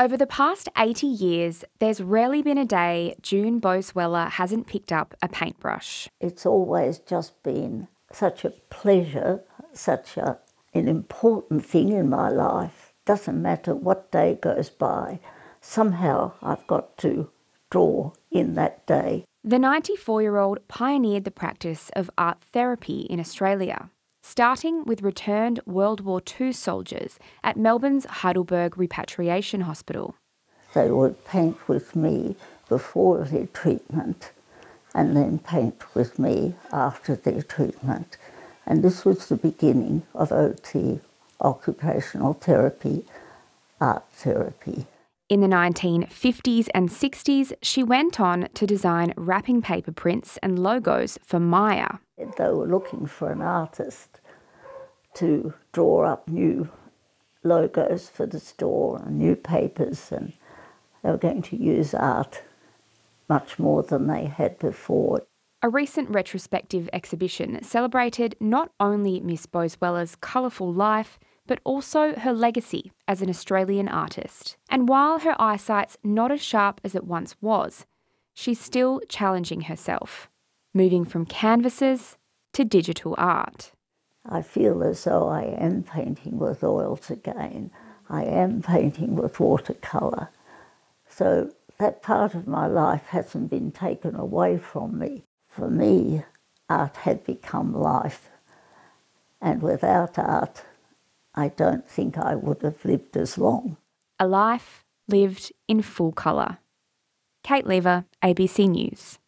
Over the past 80 years, there's rarely been a day June Boase Weller hasn't picked up a paintbrush. It's always just been such a pleasure, such an important thing in my life. Doesn't matter what day goes by, somehow I've got to draw in that day. The 94-year-old pioneered the practice of art therapy in Australia, starting with returned World War II soldiers at Melbourne's Heidelberg Repatriation Hospital. They would paint with me before their treatment and then paint with me after their treatment. And this was the beginning of OT, occupational therapy, art therapy. In the 1950s and 60s, she went on to design wrapping paper prints and logos for Maya. They were looking for an artist to draw up new logos for the store and new papers, and they were going to use art much more than they had before. A recent retrospective exhibition celebrated not only Miss Boase Weller's colourful life, but also her legacy as an Australian artist. And while her eyesight's not as sharp as it once was, she's still challenging herself, moving from canvases to digital art. I feel as though I am painting with oils again. I am painting with watercolour. So that part of my life hasn't been taken away from me. For me, art had become life, and without art, I don't think I would have lived as long. A life lived in full colour. Kate Leaver, ABC News.